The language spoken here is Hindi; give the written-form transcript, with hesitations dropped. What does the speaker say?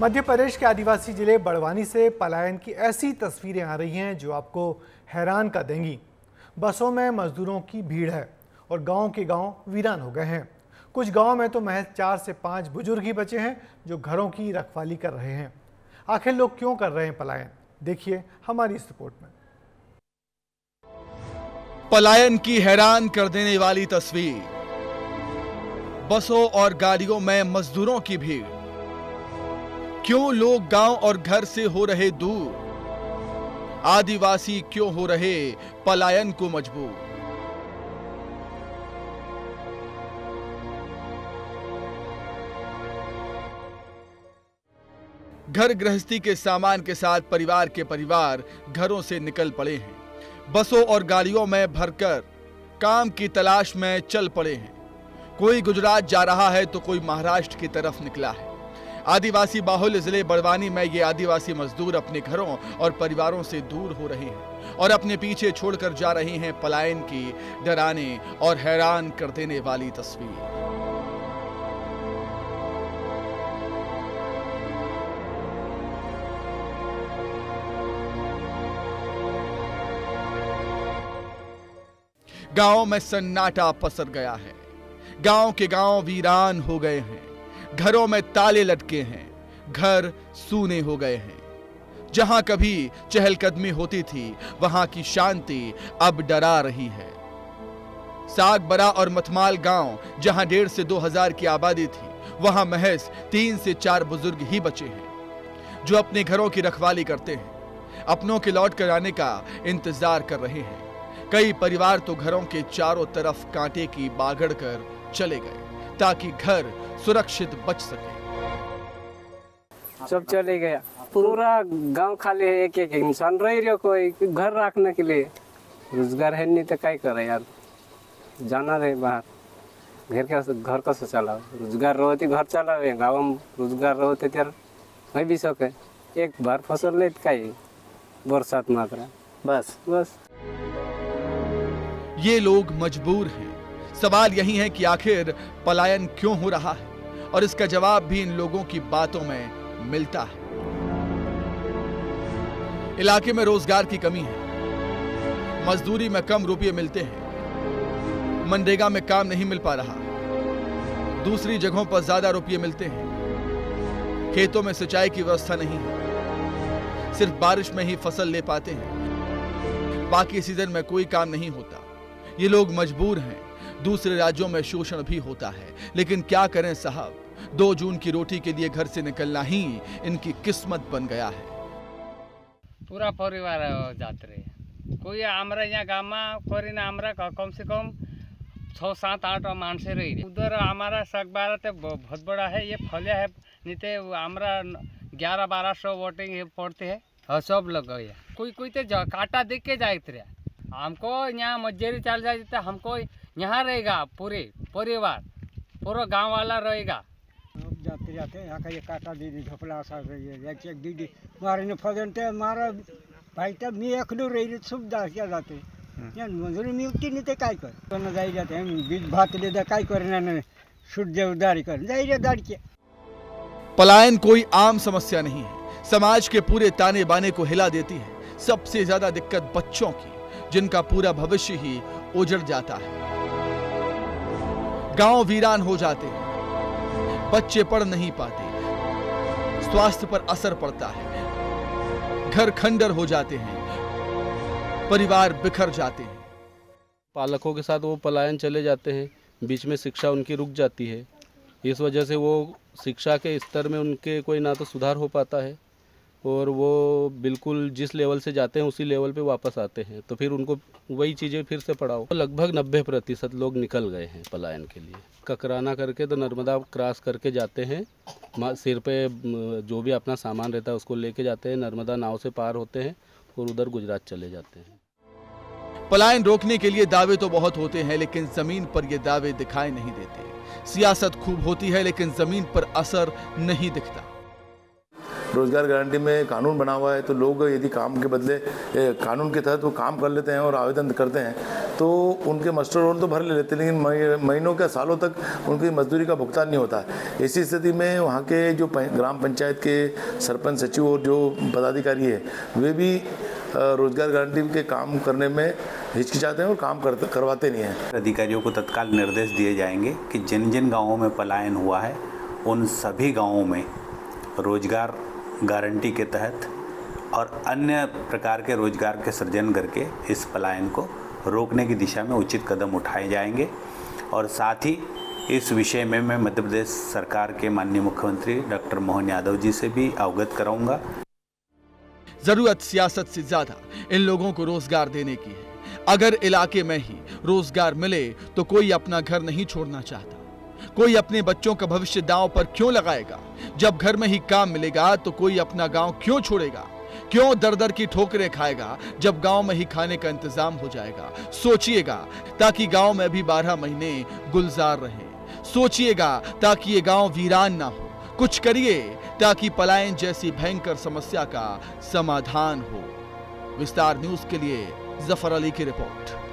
मध्य प्रदेश के आदिवासी जिले बड़वानी से पलायन की ऐसी तस्वीरें आ रही हैं जो आपको हैरान कर देंगी। बसों में मजदूरों की भीड़ है और गांव के गांव वीरान हो गए हैं। कुछ गांव में तो महज 4 से 5 बुजुर्ग ही बचे हैं जो घरों की रखवाली कर रहे हैं। आखिर लोग क्यों कर रहे हैं पलायन, देखिए हमारी इस रिपोर्ट में। पलायन की हैरान कर देने वाली तस्वीर, बसों और गाड़ियों में मजदूरों की भीड़। क्यों लोग गांव और घर से हो रहे दूर, आदिवासी क्यों हो रहे पलायन को मजबूर। घर गृहस्थी के सामान के साथ परिवार के परिवार घरों से निकल पड़े हैं, बसों और गाड़ियों में भरकर काम की तलाश में चल पड़े हैं। कोई गुजरात जा रहा है तो कोई महाराष्ट्र की तरफ निकला है। आदिवासी बाहुल जिले बड़वानी में ये आदिवासी मजदूर अपने घरों और परिवारों से दूर हो रहे हैं और अपने पीछे छोड़कर जा रहे हैं पलायन की डराने और हैरान कर देने वाली तस्वीर। गांव में सन्नाटा पसर गया है, गांव के गांव वीरान हो गए हैं, घरों में ताले लटके हैं, घर सूने हो गए हैं। जहां कभी चहलकदमी होती थी वहां की शांति अब डरा रही है। साग बरा और मतमाल गांव जहां 1,500 से 2,000 की आबादी थी, वहां महज 3 से 4 बुजुर्ग ही बचे हैं जो अपने घरों की रखवाली करते हैं, अपनों के लौट कर आने का इंतजार कर रहे हैं। कई परिवार तो घरों के चारों तरफ कांटे की बागड़ कर चले गए ताकि घर सुरक्षित बच सके। सब चले गया, पूरा गांव खाली है, एक एक इंसान रह रहा, कोई घर रखने के लिए रोजगार है नहीं तो क्या करे यार, जाना रहे बाहर, घर कैसे चलाओ। रोजगार रहते घर चलावे, गाँव में रोजगार रहते तर नहीं भी सके। एक बार फसल ले बरसात मात्रा बस बस। ये लोग मजबूर हैं। सवाल यही है कि आखिर पलायन क्यों हो रहा है और इसका जवाब भी इन लोगों की बातों में मिलता है। इलाके में रोजगार की कमी है, मजदूरी में कम रुपये मिलते हैं, मनरेगा में काम नहीं मिल पा रहा, दूसरी जगहों पर ज्यादा रुपये मिलते हैं। खेतों में सिंचाई की व्यवस्था नहीं है, सिर्फ बारिश में ही फसल ले पाते हैं, बाकी सीजन में कोई काम नहीं होता। ये लोग मजबूर हैं। दूसरे राज्यों में शोषण भी होता है, लेकिन क्या करें साहब, 2 जून की रोटी के लिए घर से निकलना ही इनकी किस्मत बन गया है। पूरा परिवार जाते रहे, कोई आमरा यहाँ गाँव में कोई आमरा कम से कम 6-7-8 मानसे रही। उधर हमारा सकबारा तो बहुत बड़ा है, ये फलिया है, नहीं तो हमारा 11-12 सौ वोटिंग पड़ते है। सब लोग कोई तो काटा देख के जाते रहे, हमको यहाँ मजदूरी चल जाते, हमको यहाँ रहेगा पूरे परिवार, पूरा गांव वाला रहेगा। अब जाते जाते यहाँ का ये काटा दीदी झपला सा एक दीदी मारे फगनते मारा भाई, तब मी एकलो रही सुविधा क्या जाते मजूरी मिलती नहीं तो काय कर जाई जाते हैं। बीज भात ले काय करना, सूर्य उदारी कर जाई रे दाड़ के। पलायन कोई आम समस्या नहीं है, समाज के पूरे ताने बाने को हिला देती है। सबसे ज्यादा दिक्कत बच्चों की, जिनका पूरा भविष्य ही उजड़ जाता है। गांव वीरान हो जाते हैं, बच्चे पढ़ नहीं पाते, स्वास्थ्य पर असर पड़ता है, घर खंडर हो जाते हैं, परिवार बिखर जाते हैं। पालकों के साथ वो पलायन चले जाते हैं, बीच में शिक्षा उनकी रुक जाती है। इस वजह से वो शिक्षा के स्तर में उनके कोई ना तो सुधार हो पाता है और वो बिल्कुल जिस लेवल से जाते हैं उसी लेवल पे वापस आते हैं, तो फिर उनको वही चीज़ें फिर से पढ़ाओ। लगभग 90% लोग निकल गए हैं पलायन के लिए। ककराना करके तो नर्मदा क्रॉस करके जाते हैं, सिर पे जो भी अपना सामान रहता है उसको लेके जाते हैं, नर्मदा नाव से पार होते हैं और उधर गुजरात चले जाते हैं। पलायन रोकने के लिए दावे तो बहुत होते हैं, लेकिन ज़मीन पर ये दावे दिखाई नहीं देते। सियासत खूब होती है, लेकिन ज़मीन पर असर नहीं दिखता। रोजगार गारंटी में कानून बना हुआ है, तो लोग यदि काम के बदले कानून के तहत वो काम कर लेते हैं और आवेदन करते हैं, तो उनके मस्टर लोन तो भर ले लेते, लेकिन महीनों का सालों तक उनकी मजदूरी का भुगतान नहीं होता। ऐसी स्थिति में वहाँ के जो ग्राम पंचायत के सरपंच, सचिव और जो पदाधिकारी है वे भी रोजगार गारंटी के काम करने में हिचकिचाते हैं और काम करवाते नहीं हैं। अधिकारियों को तत्काल निर्देश दिए जाएंगे कि जिन जिन गाँवों में पलायन हुआ है उन सभी गाँवों में रोजगार गारंटी के तहत और अन्य प्रकार के रोजगार के सृजन करके इस पलायन को रोकने की दिशा में उचित कदम उठाए जाएंगे। और साथ ही इस विषय में मैं मध्य प्रदेश सरकार के माननीय मुख्यमंत्री डॉक्टर मोहन यादव जी से भी अवगत कराऊंगा। जरूरत सियासत से ज़्यादा इन लोगों को रोजगार देने की है। अगर इलाके में ही रोजगार मिले तो कोई अपना घर नहीं छोड़ना चाहता। कोई अपने बच्चों का भविष्य दांव पर क्यों लगाएगा? जब घर में ही काम मिलेगा तो कोई अपना गांव क्यों छोड़ेगा? क्यों दर दर की ठोकरें खाएगा जब गांव में ही खाने का इंतजाम हो जाएगा? सोचिएगा ताकि गांव में भी 12 महीने गुलजार रहे। सोचिएगा ताकि ये गांव वीरान ना हो। कुछ करिए ताकि पलायन जैसी भयंकर समस्या का समाधान हो। विस्तार न्यूज के लिए जफर अली की रिपोर्ट।